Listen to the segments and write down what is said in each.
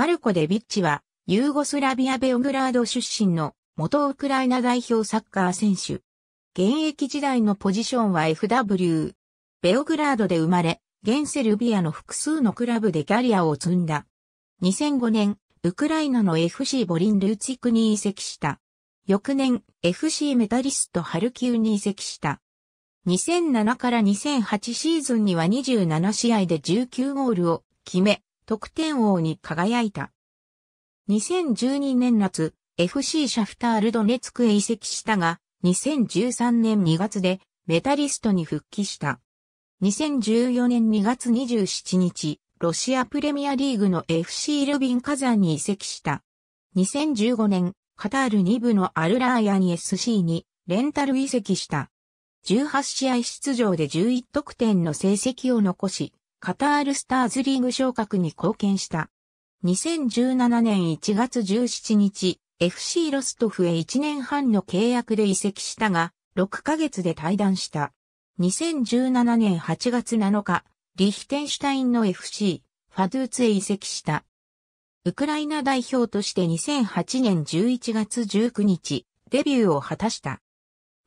マルコ・デビッチは、ユーゴスラビア・ベオグラード出身の元ウクライナ代表サッカー選手。現役時代のポジションはFW。ベオグラードで生まれ、現セルビアの複数のクラブでキャリアを積んだ。2005年、ウクライナの FC ボリン・ルーツィクに移籍した。翌年、FC メタリスト・ハルキウに移籍した。2007から2008シーズンには27試合で19ゴールを決め、得点王に輝いた。2012年夏、FC シャフタール・ドネツクへ移籍したが、2013年2月でメタリストに復帰した。2014年2月27日、ロシアプレミアリーグの FC ルビン・カザンに移籍した。2015年、カタール2部のアルラーヤに SC にレンタル移籍した。18試合出場で11得点の成績を残し、カタールスターズリーグ昇格に貢献した。2017年1月17日、FC ロストフへ1年半の契約で移籍したが、6ヶ月で退団した。2017年8月7日、リヒテンシュタインの FC、ファドゥーツへ移籍した。ウクライナ代表として2008年11月19日、デビューを果たした。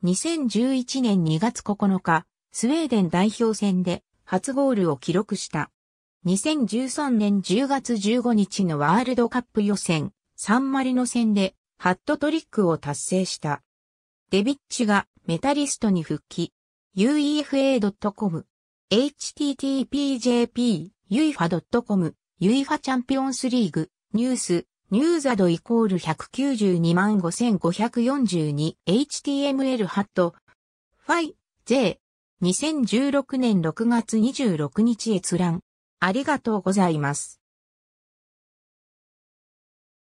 2011年2月9日、スウェーデン代表戦で初ゴールを記録した。2013年10月15日のワールドカップ予選、サンマリノ戦でハットトリックを達成した。デビッチがメタリストに復帰。UEFA.com、http://jp/uefa.com、UEFA チャンピオンスリーグ、ニュース。ニューザド=1925542 HTML ハットファイ J 2016年6月26日閲覧ありがとうございます。